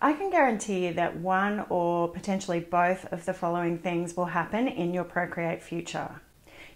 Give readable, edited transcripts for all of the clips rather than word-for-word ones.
I can guarantee that one or potentially both of the following things will happen in your Procreate future.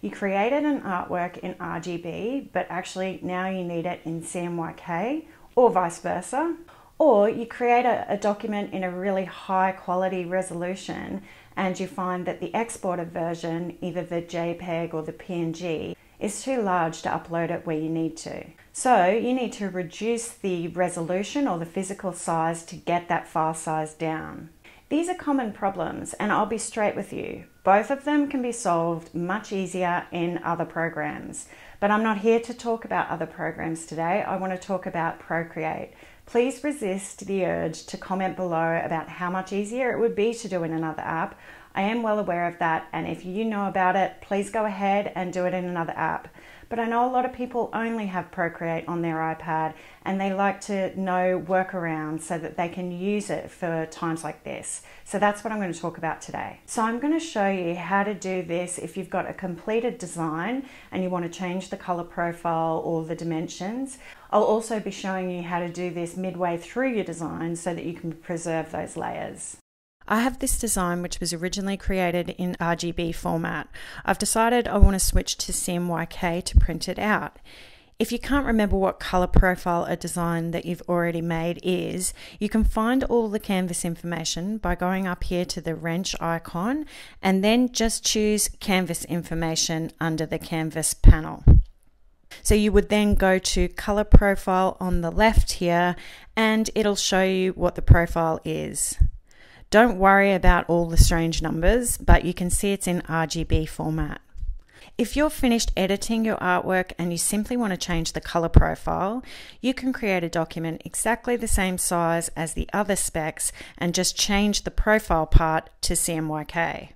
You created an artwork in RGB, but actually now you need it in CMYK, or vice versa. Or you create a document in a really high quality resolution and you find that the exported version, either the JPEG or the PNG, is too large to upload it where you need to. So you need to reduce the resolution or the physical size to get that file size down. These are common problems, and I'll be straight with you. Both of them can be solved much easier in other programs, but I'm not here to talk about other programs today. I want to talk about Procreate. Please resist the urge to comment below about how much easier it would be to do in another app. I am well aware of that, and if you know about it, please go ahead and do it in another app. But I know a lot of people only have Procreate on their iPad, and they like to know workarounds so that they can use it for times like this. So that's what I'm going to talk about today. So I'm going to show you how to do this if you've got a completed design and you want to change the color profile or the dimensions. I'll also be showing you how to do this midway through your design so that you can preserve those layers. I have this design which was originally created in RGB format. I've decided I want to switch to CMYK to print it out. If you can't remember what color profile a design that you've already made is, you can find all the canvas information by going up here to the wrench icon and then just choose canvas information under the canvas panel. So you would then go to color profile on the left here and it'll show you what the profile is. Don't worry about all the strange numbers, but you can see it's in RGB format. If you're finished editing your artwork and you simply want to change the color profile, you can create a document exactly the same size as the other specs and just change the profile part to CMYK.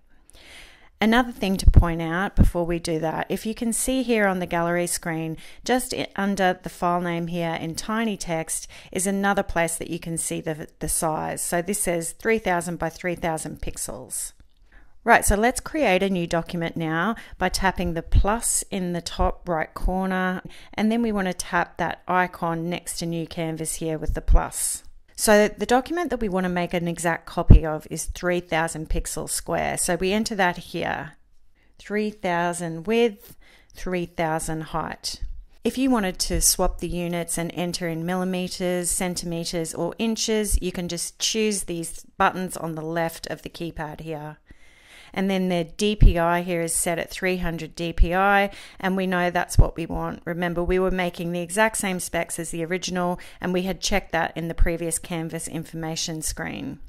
Another thing to point out before we do that, if you can see here on the gallery screen, just under the file name here in tiny text is another place that you can see the size. So this says 3000 by 3000 pixels. Right, so let's create a new document now by tapping the plus in the top right corner, and then we want to tap that icon next to new canvas here with the plus. So the document that we want to make an exact copy of is 3000 pixels square. So we enter that here, 3000 width, 3000 height. If you wanted to swap the units and enter in millimeters, centimeters or inches, you can just choose these buttons on the left of the keypad here. And then the DPI here is set at 300 DPI, and we know that's what we want. Remember, we were making the exact same specs as the original, and we had checked that in the previous canvas information screen.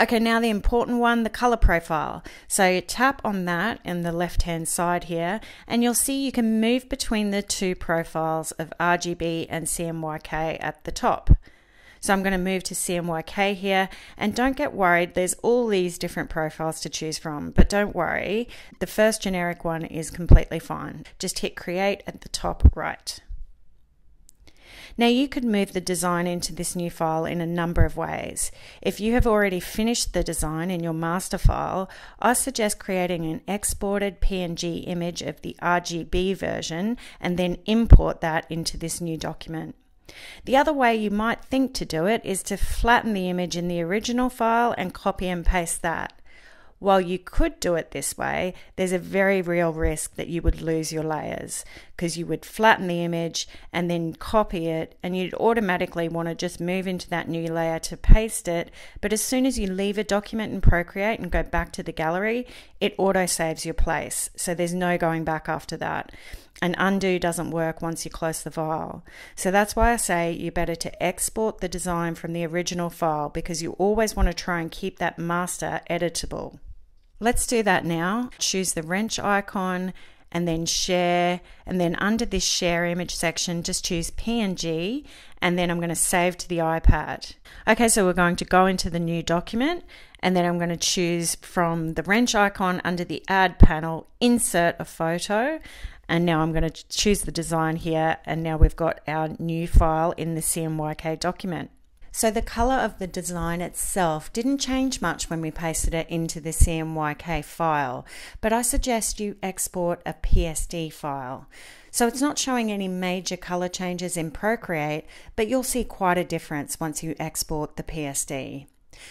Okay, now the important one, the color profile. So you tap on that in the left-hand side here, and you'll see you can move between the two profiles of RGB and CMYK at the top. So I'm going to move to CMYK here, and don't get worried, there's all these different profiles to choose from, but don't worry, the first generic one is completely fine. Just hit create at the top right. Now you could move the design into this new file in a number of ways. If you have already finished the design in your master file, I suggest creating an exported PNG image of the RGB version and then import that into this new document. The other way you might think to do it is to flatten the image in the original file and copy and paste that. While you could do it this way, there's a very real risk that you would lose your layers, because you would flatten the image and then copy it, and you'd automatically want to just move into that new layer to paste it. But as soon as you leave a document in Procreate and go back to the gallery, it auto saves your place, so there's no going back after that. And undo doesn't work once you close the file. So that's why I say you're better to export the design from the original file, because you always want to try and keep that master editable. Let's do that now. Choose the wrench icon and then share, and then under this share image section just choose PNG, and then I'm going to save to the iPad. Okay, so we're going to go into the new document, and then I'm going to choose from the wrench icon under the add panel, insert a photo, and now I'm going to choose the design here, and now we've got our new file in the CMYK document. So the color of the design itself didn't change much when we pasted it into the CMYK file, but I suggest you export a PSD file. So it's not showing any major color changes in Procreate, but you'll see quite a difference once you export the PSD.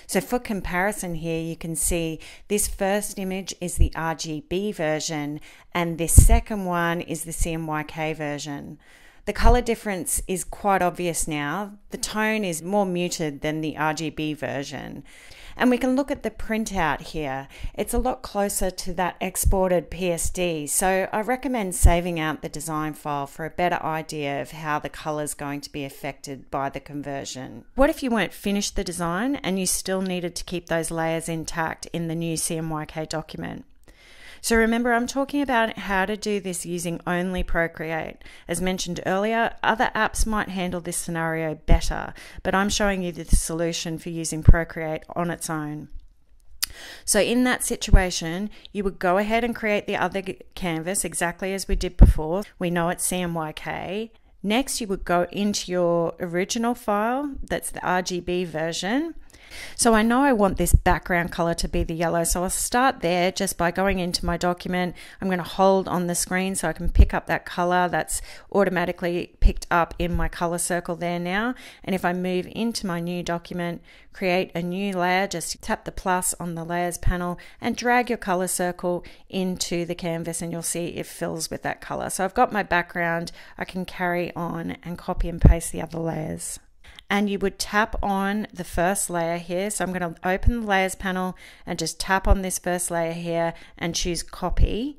So for comparison here, you can see this first image is the RGB version and this second one is the CMYK version. The color difference is quite obvious now. The tone is more muted than the RGB version. And we can look at the printout here. It's a lot closer to that exported PSD, so I recommend saving out the design file for a better idea of how the color is going to be affected by the conversion. What if you weren't finished the design and you still needed to keep those layers intact in the new CMYK document? So remember, I'm talking about how to do this using only Procreate. As mentioned earlier, other apps might handle this scenario better, but I'm showing you the solution for using Procreate on its own. So in that situation, you would go ahead and create the other canvas exactly as we did before. We know it's CMYK. Next, you would go into your original file, that's the RGB version. So I know I want this background color to be the yellow, so I'll start there just by going into my document. I'm going to hold on the screen so I can pick up that color. That's automatically picked up in my color circle there now. And if I move into my new document, create a new layer, just tap the plus on the layers panel and drag your color circle into the canvas and you'll see it fills with that color. So I've got my background. I can carry on and copy and paste the other layers. And you would tap on the first layer here. So I'm going to open the layers panel and just tap on this first layer here and choose copy.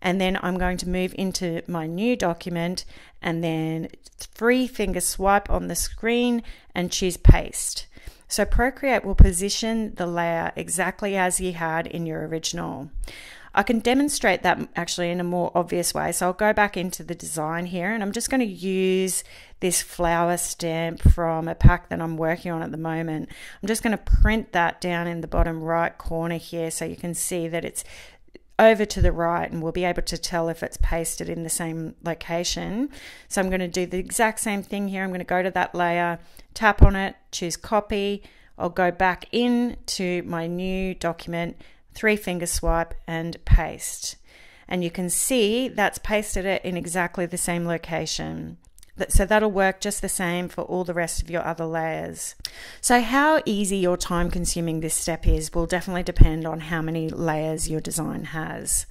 And then I'm going to move into my new document and then three finger swipe on the screen and choose paste. So Procreate will position the layer exactly as you had in your original. I can demonstrate that actually in a more obvious way. So I'll go back into the design here and I'm just going to use this flower stamp from a pack that I'm working on at the moment. I'm just going to print that down in the bottom right corner here so you can see that it's over to the right and we'll be able to tell if it's pasted in the same location. So I'm going to do the exact same thing here. I'm going to go to that layer, tap on it, choose copy. I'll go back into my new document, three finger swipe and paste. And you can see that's pasted it in exactly the same location. So that'll work just the same for all the rest of your other layers. So how easy or time consuming this step is will definitely depend on how many layers your design has.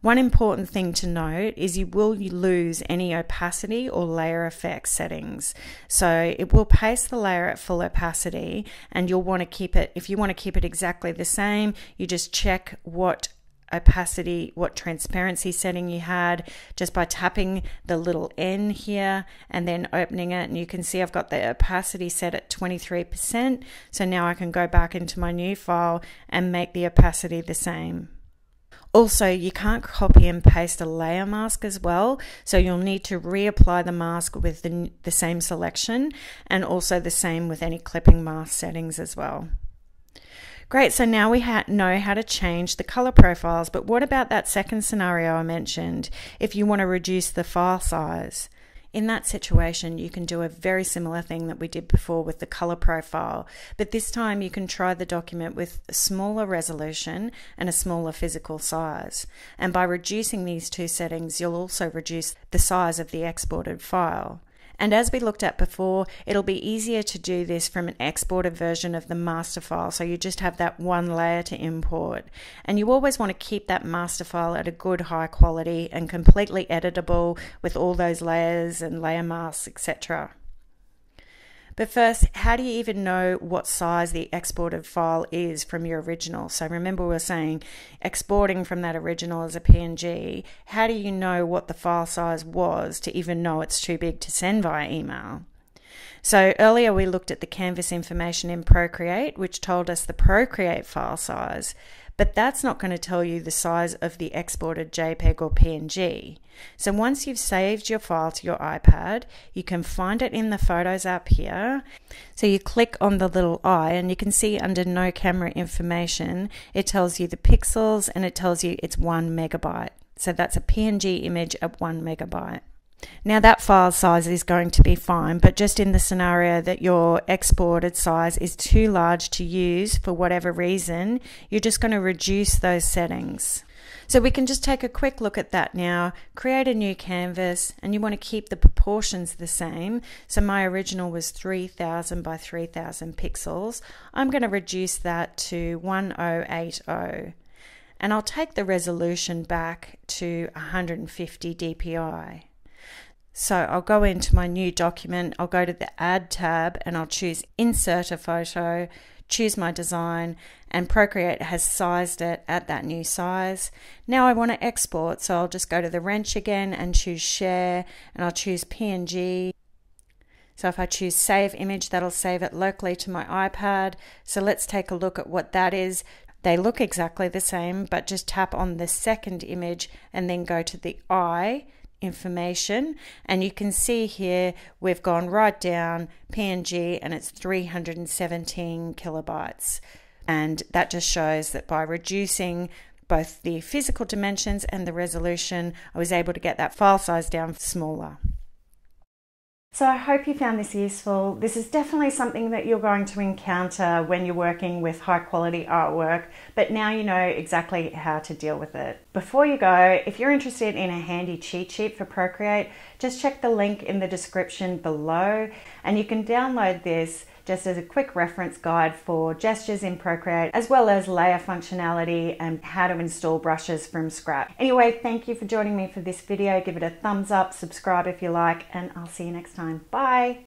One important thing to note is you will lose any opacity or layer effect settings. So it will paste the layer at full opacity and you'll want to keep it, if you want to keep it exactly the same, you just check what opacity, what transparency setting you had just by tapping the little N here and then opening it, and you can see I've got the opacity set at 23%. So now I can go back into my new file and make the opacity the same. Also, you can't copy and paste a layer mask as well, so you'll need to reapply the mask with the same selection, and also the same with any clipping mask settings as well. Great, so now we know how to change the color profiles, but what about that second scenario I mentioned, if you want to reduce the file size? In that situation, you can do a very similar thing that we did before with the color profile, but this time you can try the document with a smaller resolution and a smaller physical size. And by reducing these two settings, you'll also reduce the size of the exported file. And as we looked at before, it'll be easier to do this from an exported version of the master file. So you just have that one layer to import. And you always want to keep that master file at a good high quality and completely editable with all those layers and layer masks, etc. But first, how do you even know what size the exported file is from your original? So remember we were saying exporting from that original as a PNG. How do you know what the file size was to even know it's too big to send via email? So earlier we looked at the canvas information in Procreate, which told us the Procreate file size. But that's not going to tell you the size of the exported JPEG or PNG. So once you've saved your file to your iPad, you can find it in the Photos app here. So you click on the little eye and you can see under No Camera Information, it tells you the pixels and it tells you it's 1 megabyte. So that's a PNG image at 1 megabyte. Now that file size is going to be fine, but just in the scenario that your exported size is too large to use for whatever reason, you're just going to reduce those settings. So we can just take a quick look at that now. Create a new canvas, and you want to keep the proportions the same. So my original was 3000 by 3000 pixels. I'm going to reduce that to 1080. And I'll take the resolution back to 150 DPI. So I'll go into my new document, I'll go to the Add tab, and I'll choose Insert a Photo, choose my design, and Procreate has sized it at that new size. Now I want to export, so I'll just go to the wrench again and choose Share, and I'll choose PNG. So if I choose Save Image, that'll save it locally to my iPad. So let's take a look at what that is. They look exactly the same, but just tap on the second image and then go to the eye information, and you can see here we've gone right down PNG and it's 317 kilobytes. And that just shows that by reducing both the physical dimensions and the resolution, I was able to get that file size down smaller. So I hope you found this useful. This is definitely something that you're going to encounter when you're working with high quality artwork, but now you know exactly how to deal with it. Before you go, if you're interested in a handy cheat sheet for Procreate, just check the link in the description below, and you can download this just as a quick reference guide for gestures in Procreate, as well as layer functionality and how to install brushes from scratch. Anyway, thank you for joining me for this video. Give it a thumbs up, subscribe if you like, and I'll see you next time. Bye.